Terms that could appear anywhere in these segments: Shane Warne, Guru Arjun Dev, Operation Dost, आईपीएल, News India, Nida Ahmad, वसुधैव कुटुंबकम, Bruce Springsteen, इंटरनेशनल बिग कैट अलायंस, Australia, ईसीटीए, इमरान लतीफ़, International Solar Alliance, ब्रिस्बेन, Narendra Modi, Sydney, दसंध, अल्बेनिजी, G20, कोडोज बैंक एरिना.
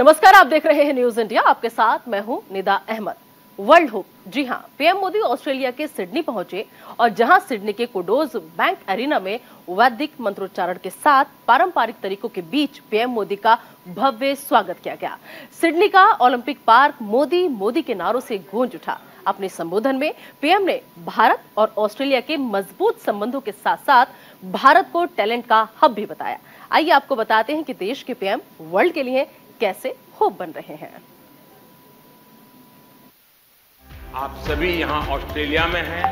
नमस्कार, आप देख रहे हैं न्यूज इंडिया। आपके साथ मैं हूं निदा अहमद। वर्ल्ड होप, जी हां, पीएम मोदी ऑस्ट्रेलिया के सिडनी पहुंचे और जहां सिडनी के कोडोज बैंक एरिना में वैदिक मंत्रोच्चारण के साथ पारंपरिक तरीकों के बीच पीएम मोदी का भव्य स्वागत किया गया। सिडनी का ओलंपिक पार्क मोदी मोदी के नारों से गूंज उठा। अपने संबोधन में पीएम ने भारत और ऑस्ट्रेलिया के मजबूत संबंधों के साथ साथ भारत को टैलेंट का हब भी बताया। आइए आपको बताते हैं कि देश के पीएम वर्ल्ड के लिए कैसे होप बन रहे हैं। आप सभी यहाँ ऑस्ट्रेलिया में हैं,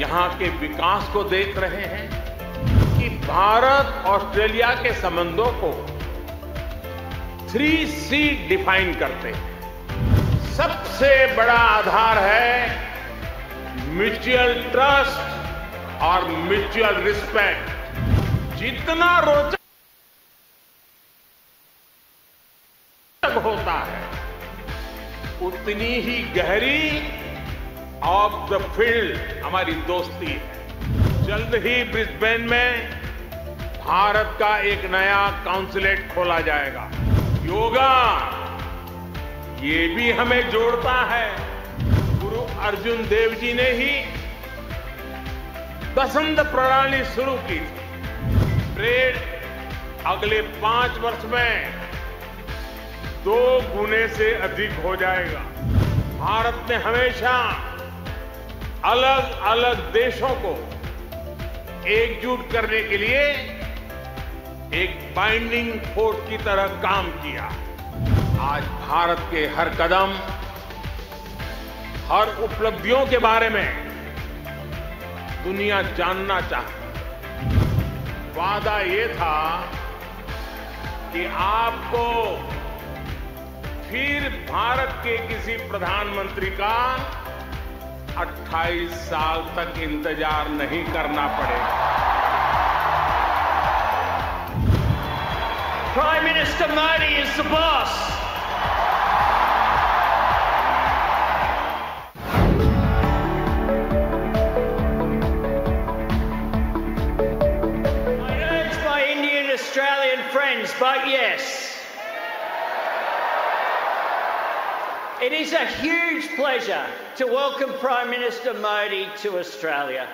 यहाँ के विकास को देख रहे हैं कि भारत ऑस्ट्रेलिया के संबंधों को 3C डिफाइन करते हैं। सबसे बड़ा आधार है म्यूचुअल ट्रस्ट और म्यूचुअल रिस्पेक्ट। जितना रोचक होता है उतनी ही गहरी ऑफ द फील्ड हमारी दोस्ती है। जल्द ही ब्रिस्बेन में भारत का एक नया काउंसलेट खोला जाएगा। योगा ये भी हमें जोड़ता है। गुरु अर्जुन देव जी ने ही दसंध प्रणाली शुरू की थी। ट्रेड अगले 5 वर्ष में 2 गुने से अधिक हो जाएगा। भारत ने हमेशा अलग अलग देशों को एकजुट करने के लिए एक बाइंडिंग फोर्स की तरह काम किया। आज भारत के हर कदम, हर उपलब्धियों के बारे में दुनिया जानना चाहती। वादा ये था कि आपको फिर भारत के किसी प्रधानमंत्री का 28 साल तक इंतजार नहीं करना पड़ेगा। Prime Minister Modi is the boss. But yes, it is a huge pleasure to welcome Prime Minister Modi to Australia.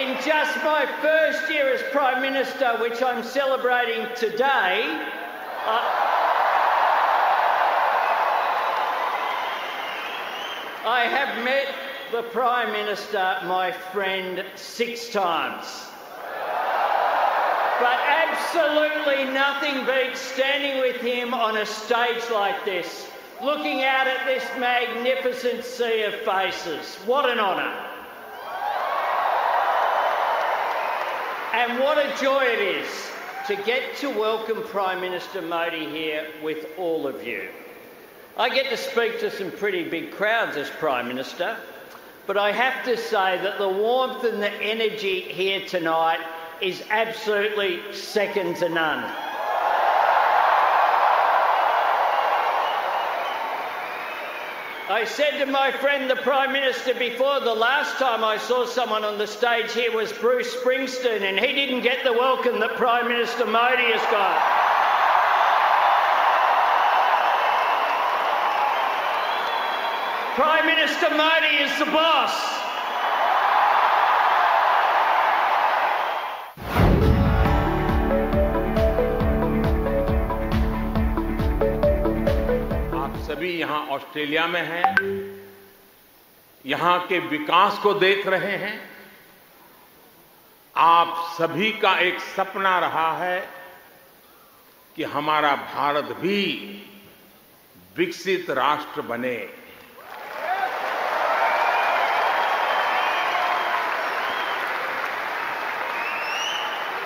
In just my first year as Prime Minister, which I'm celebrating today, I have met the Prime Minister, my friend, 6 times. But absolutely nothing beats standing with him on a stage like this, looking out at this magnificent sea of faces. What an honour. And what a joy it is to get to welcome Prime Minister Modi here with all of you. I get to speak to some pretty big crowds as Prime Minister, but I have to say that the warmth and the energy here tonight is absolutely second to none. I said to my friend the Prime Minister before, the last time I saw someone on the stage here was Bruce Springsteen, and he didn't get the welcome that Prime Minister Modi has got. Prime Minister Modi is the boss. सभी यहाँ Australia में हैं, यहाँ के विकास को देख रहे हैं। आप सभी का एक सपना रहा है कि हमारा भारत भी विकसित राष्ट्र बने।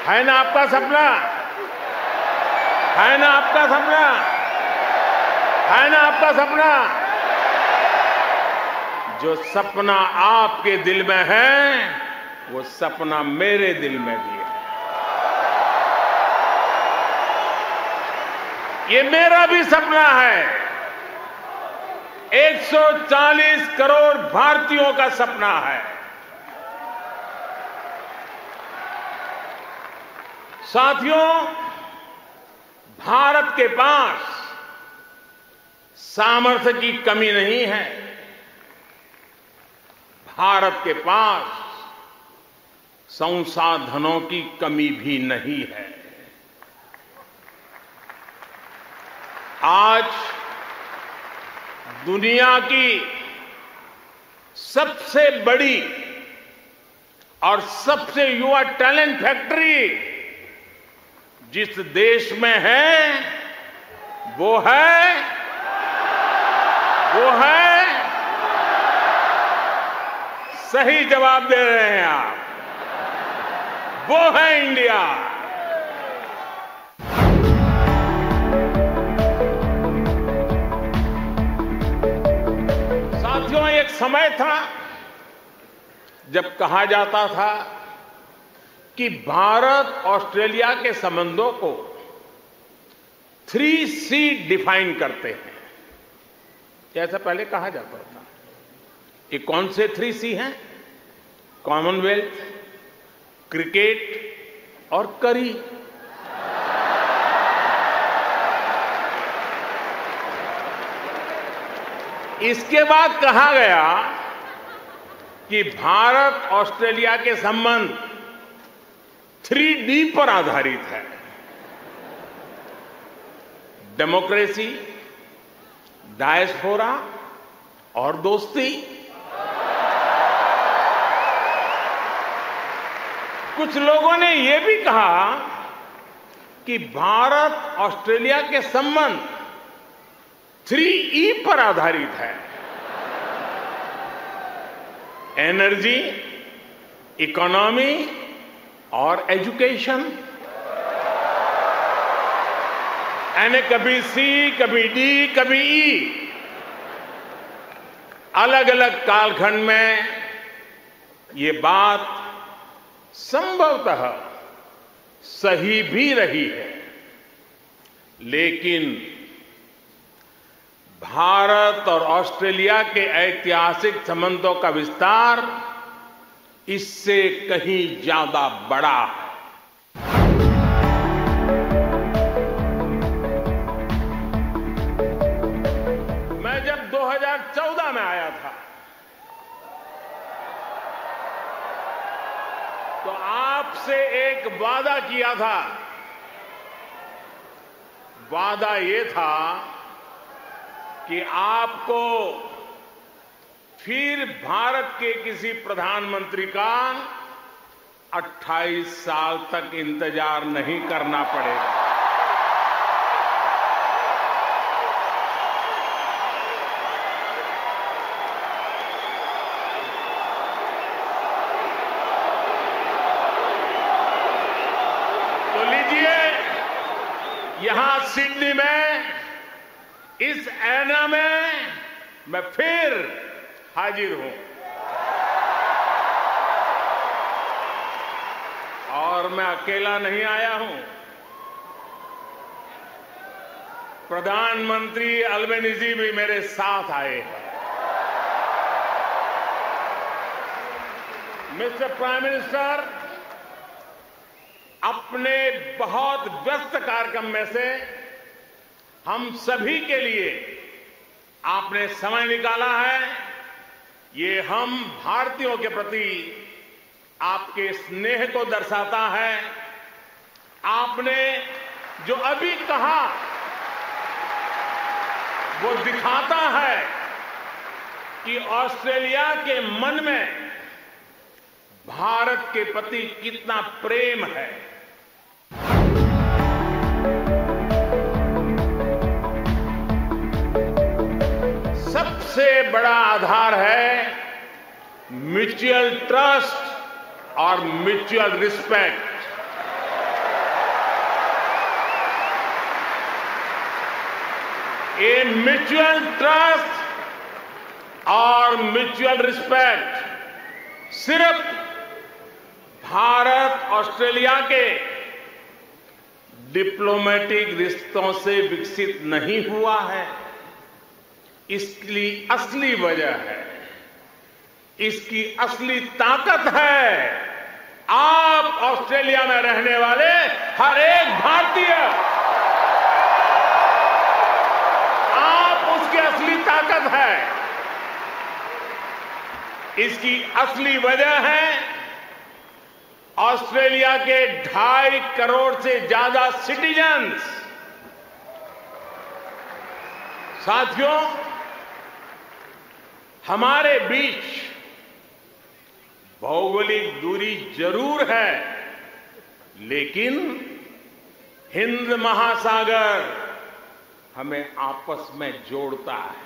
है ना आपका सपना? है ना आपका सपना? है ना आपका सपना? जो सपना आपके दिल में है वो सपना मेरे दिल में भी है। ये मेरा भी सपना है, 140 करोड़ भारतीयों का सपना है। साथियों, भारत के पास सामर्थ्य की कमी नहीं है, भारत के पास संसाधनों की कमी भी नहीं है। आज दुनिया की सबसे बड़ी और सबसे युवा टैलेंट फैक्ट्री जिस देश में है वो है सही जवाब दे रहे हैं आप, वो है इंडिया। साथियों, एक समय था जब कहा जाता था कि भारत ऑस्ट्रेलिया के संबंधों को 3C डिफाइन करते हैं, जैसा पहले कहा जाता था। ये कौन से 3C हैं? कॉमनवेल्थ, क्रिकेट और करी। इसके बाद कहा गया कि भारत ऑस्ट्रेलिया के संबंध 3D पर आधारित है, डेमोक्रेसी, डायस्पोरा और दोस्ती। कुछ लोगों ने ये भी कहा कि भारत ऑस्ट्रेलिया के संबंध 3E पर आधारित है, एनर्जी, इकोनॉमी और एजुकेशन। यानी कभी C, कभी D, कभी E, अलग अलग कालखंड में ये बात संभवतः सही भी रही है, लेकिन भारत और ऑस्ट्रेलिया के ऐतिहासिक संबंधों का विस्तार इससे कहीं ज्यादा बड़ा है। मैं जब 2014 में आया था तो आपसे एक वादा किया था। वादा ये था कि आपको फिर भारत के किसी प्रधानमंत्री का 28 साल तक इंतजार नहीं करना पड़ेगा। तो लीजिए, यहां सिडनी में इस ऐना में मैं फिर हाजिर हूं और मैं अकेला नहीं आया हूं। प्रधानमंत्री अल्बेनिजी भी मेरे साथ आए हैं। मिस्टर प्राइम मिनिस्टर अपने बहुत व्यस्त कार्यक्रम में से हम सभी के लिए आपने समय निकाला है, ये हम भारतीयों के प्रति आपके स्नेह को दर्शाता है। आपने जो अभी कहा वो दिखाता है कि ऑस्ट्रेलिया के मन में भारत के प्रति कितना प्रेम है। सबसे बड़ा आधार है म्यूचुअल ट्रस्ट और म्यूचुअल रिस्पेक्ट। ये म्यूचुअल ट्रस्ट और म्यूचुअल रिस्पेक्ट सिर्फ भारत ऑस्ट्रेलिया के डिप्लोमेटिक रिश्तों से विकसित नहीं हुआ है, इसकी असली वजह है, इसकी असली ताकत है आप ऑस्ट्रेलिया में रहने वाले हर एक भारतीय आप उसकी असली ताकत है। इसकी असली वजह है ऑस्ट्रेलिया के 2.5 करोड़ से ज्यादा सिटीजन्स। साथियों, हमारे बीच भौगोलिक दूरी जरूर है, लेकिन हिंद महासागर हमें आपस में जोड़ता है।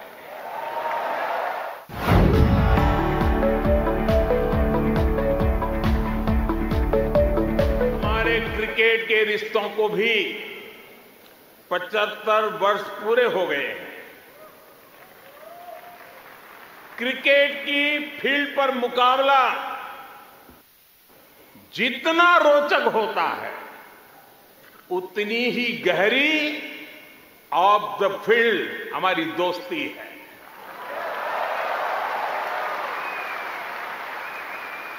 हमारे क्रिकेट के रिश्तों को भी 75 वर्ष पूरे हो गए हैं। क्रिकेट की फील्ड पर मुकाबला जितना रोचक होता है, उतनी ही गहरी ऑफ द फील्ड हमारी दोस्ती है।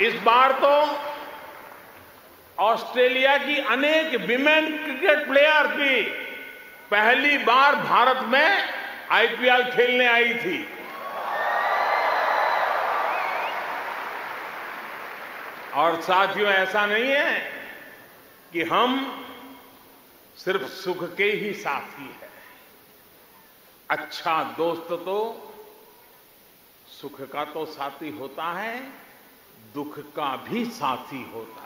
इस बार तो ऑस्ट्रेलिया की अनेक विमेन क्रिकेट प्लेयर्स भी पहली बार भारत में आईपीएल खेलने आई थी। और साथियों, ऐसा नहीं है कि हम सिर्फ सुख के ही साथी हैं। अच्छा दोस्त तो सुख का तो साथी होता है, दुख का भी साथी होता है।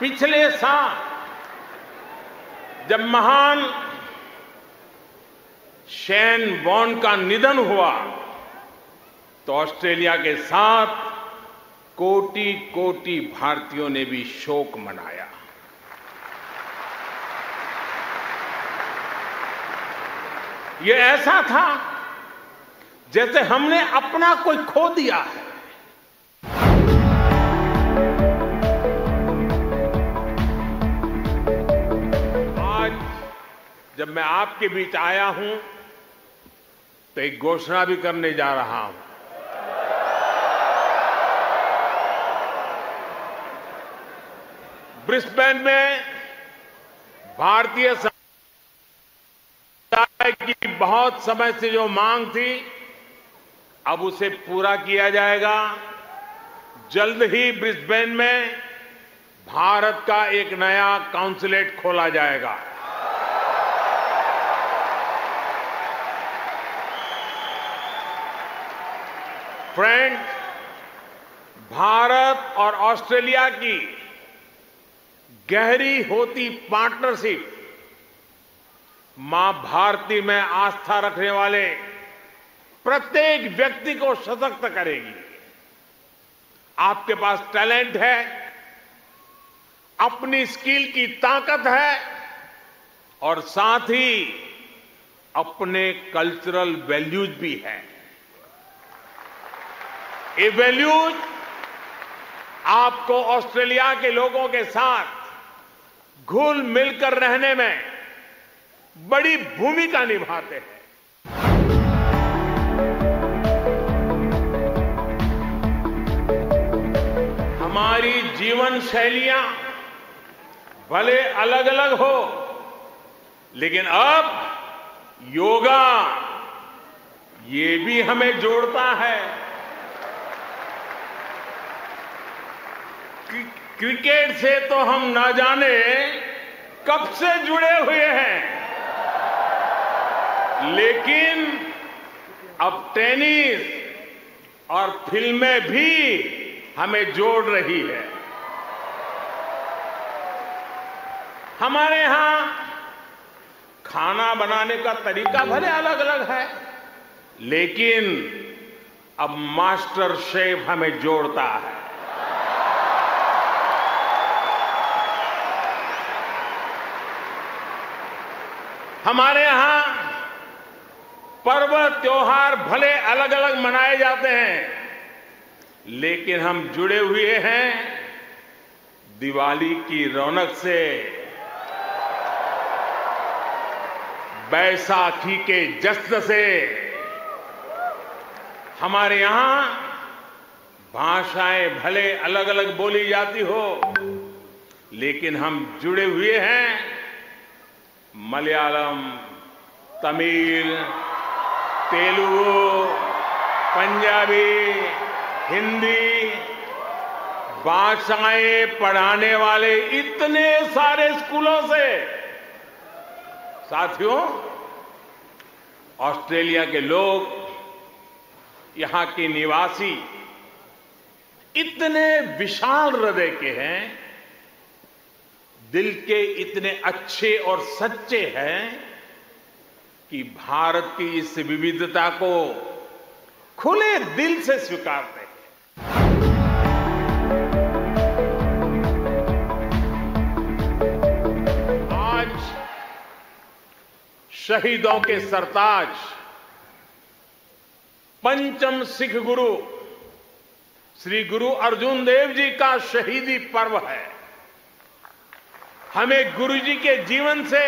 पिछले साल जब महान शेन वॉर्न का निधन हुआ तो ऑस्ट्रेलिया के साथ कोटि कोटि भारतीयों ने भी शोक मनाया। ये ऐसा था जैसे हमने अपना कोई खो दिया है। आज जब मैं आपके बीच आया हूं तो एक घोषणा भी करने जा रहा हूं। ब्रिस्बेन में भारतीय समुदाय की बहुत समय से जो मांग थी, अब उसे पूरा किया जाएगा। जल्द ही ब्रिस्बेन में भारत का एक नया काउंसुलेट खोला जाएगा। फ्रेंड, भारत और ऑस्ट्रेलिया की गहरी होती पार्टनरशिप मां भारती में आस्था रखने वाले प्रत्येक व्यक्ति को सशक्त करेगी। आपके पास टैलेंट है, अपनी स्किल की ताकत है और साथ ही अपने कल्चरल वैल्यूज भी है। ये वैल्यूज आपको ऑस्ट्रेलिया के लोगों के साथ घुल मिलकर रहने में बड़ी भूमिका निभाते हैं। हमारी जीवन शैलियां भले अलग अलग हो, लेकिन अब योगा ये भी हमें जोड़ता है। क्रिकेट से तो हम ना जाने कब से जुड़े हुए हैं, लेकिन अब टेनिस और फिल्में भी हमें जोड़ रही है। हमारे यहां खाना बनाने का तरीका भले अलग अलग है, लेकिन अब मास्टर शेफ हमें जोड़ता है। हमारे यहां पर्व त्योहार भले अलग अलग मनाए जाते हैं, लेकिन हम जुड़े हुए हैं दिवाली की रौनक से, बैसाखी के जश्न से। हमारे यहां भाषाएं भले अलग अलग बोली जाती हो, लेकिन हम जुड़े हुए हैं मलयालम, तमिल, तेलुगु, पंजाबी, हिंदी भाषाएं पढ़ाने वाले इतने सारे स्कूलों से। साथियों, ऑस्ट्रेलिया के लोग, यहां के निवासी इतने विशाल हृदय के हैं, दिल के इतने अच्छे और सच्चे हैं कि भारत की इस विविधता को खुले दिल से स्वीकारते हैं। आज शहीदों के सरताज पंचम सिख गुरु श्री गुरु अर्जुन देव जी का शहीदी पर्व है। हमें गुरुजी के जीवन से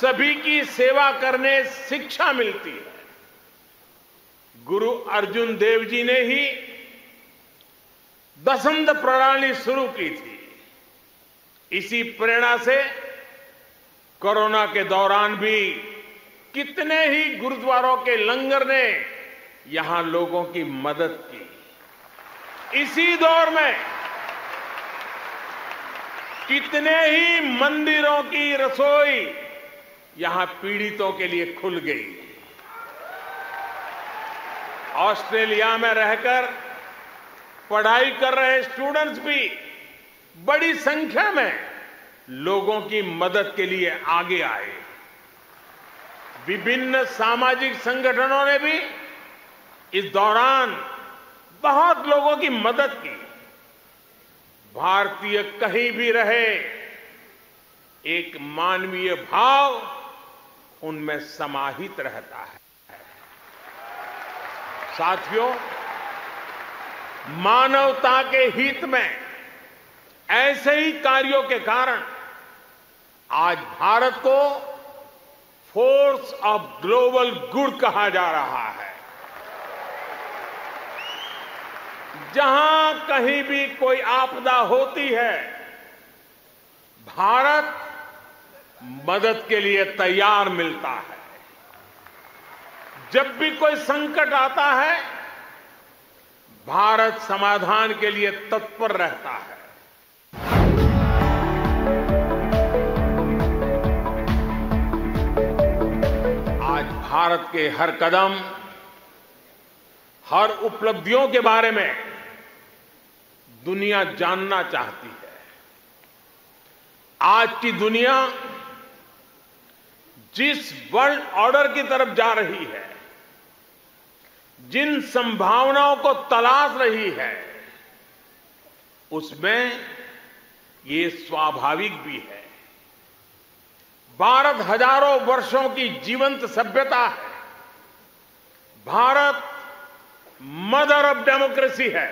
सभी की सेवा करने शिक्षा मिलती है। गुरु अर्जुन देव जी ने ही दसंध प्रणाली शुरू की थी। इसी प्रेरणा से कोरोना के दौरान भी कितने ही गुरुद्वारों के लंगर ने यहां लोगों की मदद की। इसी दौर में कितने ही मंदिरों की रसोई यहां पीड़ितों के लिए खुल गई। ऑस्ट्रेलिया में रहकर पढ़ाई कर रहे स्टूडेंट्स भी बड़ी संख्या में लोगों की मदद के लिए आगे आए। विभिन्न सामाजिक संगठनों ने भी इस दौरान बहुत लोगों की मदद की। भारतीय कहीं भी रहे, एक मानवीय भाव उनमें समाहित रहता है। साथियों, मानवता के हित में ऐसे ही कार्यों के कारण आज भारत को फोर्स ऑफ ग्लोबल गुड कहा जा रहा है। जहां कहीं भी कोई आपदा होती है, भारत मदद के लिए तैयार मिलता है। जब भी कोई संकट आता है, भारत समाधान के लिए तत्पर रहता है। आज भारत के हर कदम, हर उपलब्धियों के बारे में दुनिया जानना चाहती है। आज की दुनिया जिस वर्ल्ड ऑर्डर की तरफ जा रही है, जिन संभावनाओं को तलाश रही है, उसमें ये स्वाभाविक भी है। भारत हजारों वर्षों की जीवंत सभ्यता है। भारत मदर ऑफ डेमोक्रेसी है।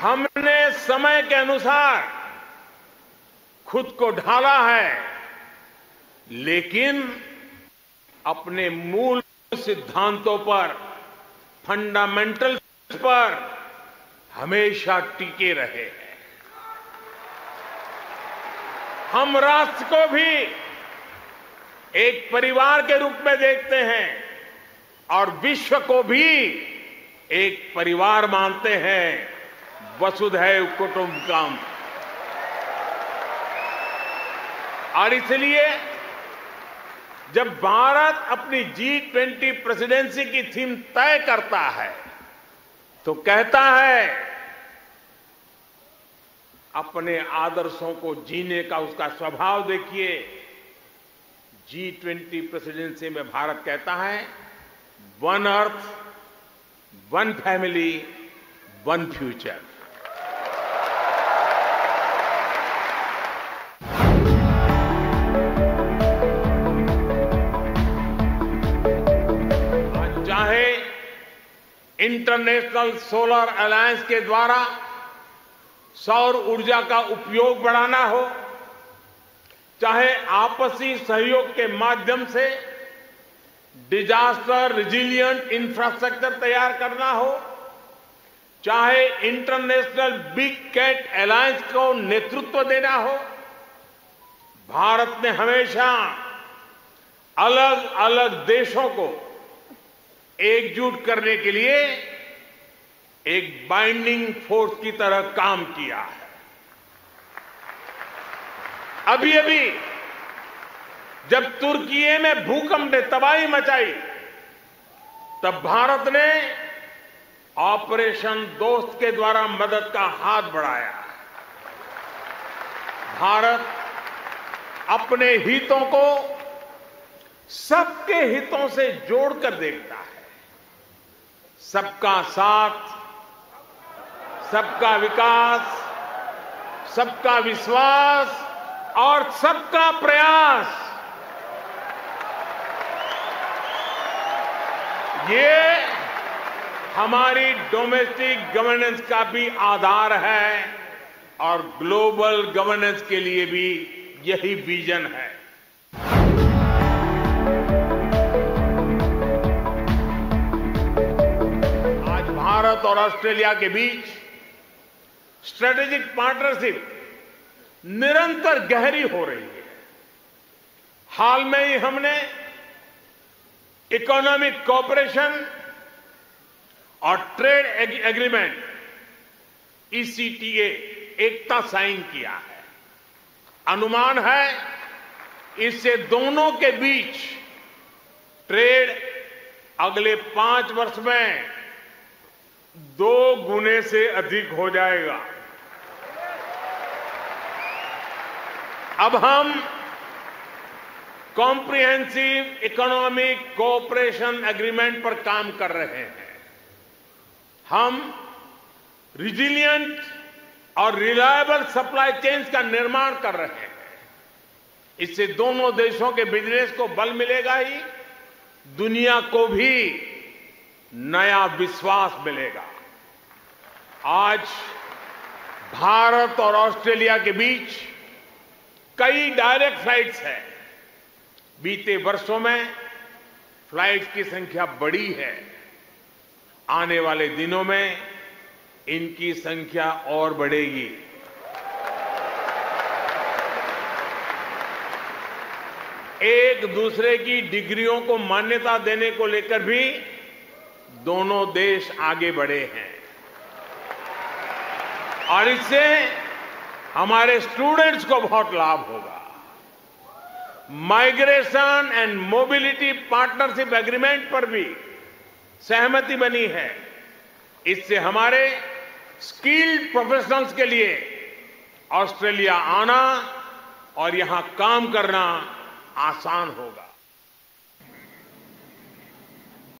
हमने समय के अनुसार खुद को ढाला है, लेकिन अपने मूल सिद्धांतों पर, फंडामेंटल्स पर हमेशा टिके रहे हैं। हम राष्ट्र को भी एक परिवार के रूप में देखते हैं और विश्व को भी एक परिवार मानते हैं, वसुधैव कुटुंबकम। और इसलिए जब भारत अपनी G20 प्रेसिडेंसी की थीम तय करता है, तो कहता है अपने आदर्शों को जीने का उसका स्वभाव देखिए। G20 प्रेसिडेंसी में भारत कहता है one earth, one family, one future. International solar alliance के द्वारा सौर ऊर्जा का उपयोग बढ़ाना हो, चाहे आपसी सहयोग के माध्यम से डिजास्टर रिजिलियंट इंफ्रास्ट्रक्चर तैयार करना हो, चाहे इंटरनेशनल बिग कैट अलायंस को नेतृत्व देना हो, भारत ने हमेशा अलग अलग देशों को एकजुट करने के लिए एक बाइंडिंग फोर्स की तरह काम किया है। अभी अभी जब तुर्की में भूकंप ने तबाही मचाई, तब भारत ने ऑपरेशन दोस्त के द्वारा मदद का हाथ बढ़ाया। भारत अपने हितों को सबके हितों से जोड़कर देखता है। सबका साथ, सबका विकास, सबका विश्वास और सबका प्रयास, ये हमारी डोमेस्टिक गवर्नेंस का भी आधार है और ग्लोबल गवर्नेंस के लिए भी यही विजन है। आज भारत और ऑस्ट्रेलिया के बीच स्ट्रेटेजिक पार्टनरशिप निरंतर गहरी हो रही है। हाल में ही हमने इकोनॉमिक कोऑपरेशन और ट्रेड एग्रीमेंट ईसीटीए एकता साइन किया है। अनुमान है इससे दोनों के बीच ट्रेड अगले 5 वर्ष में 2 गुने से अधिक हो जाएगा। अब हम कॉम्प्रिहेंसिव इकोनॉमिक कोऑपरेशन एग्रीमेंट पर काम कर रहे हैं। हम रिजिलिएंट और रिलायबल सप्लाई चेन्स का निर्माण कर रहे हैं। इससे दोनों देशों के बिजनेस को बल मिलेगा ही, दुनिया को भी नया विश्वास मिलेगा। आज भारत और ऑस्ट्रेलिया के बीच कई डायरेक्ट फ्लाइट्स हैं। बीते वर्षों में फ्लाइट्स की संख्या बढ़ी है। आने वाले दिनों में इनकी संख्या और बढ़ेगी। एक दूसरे की डिग्रियों को मान्यता देने को लेकर भी दोनों देश आगे बढ़े हैं और इससे हमारे स्टूडेंट्स को बहुत लाभ होगा। Migration and mobility partnership agreement पर भी सहमति बनी है। इससे हमारे स्किल्ड प्रोफेशनल्स के लिए ऑस्ट्रेलिया आना और यहां काम करना आसान होगा।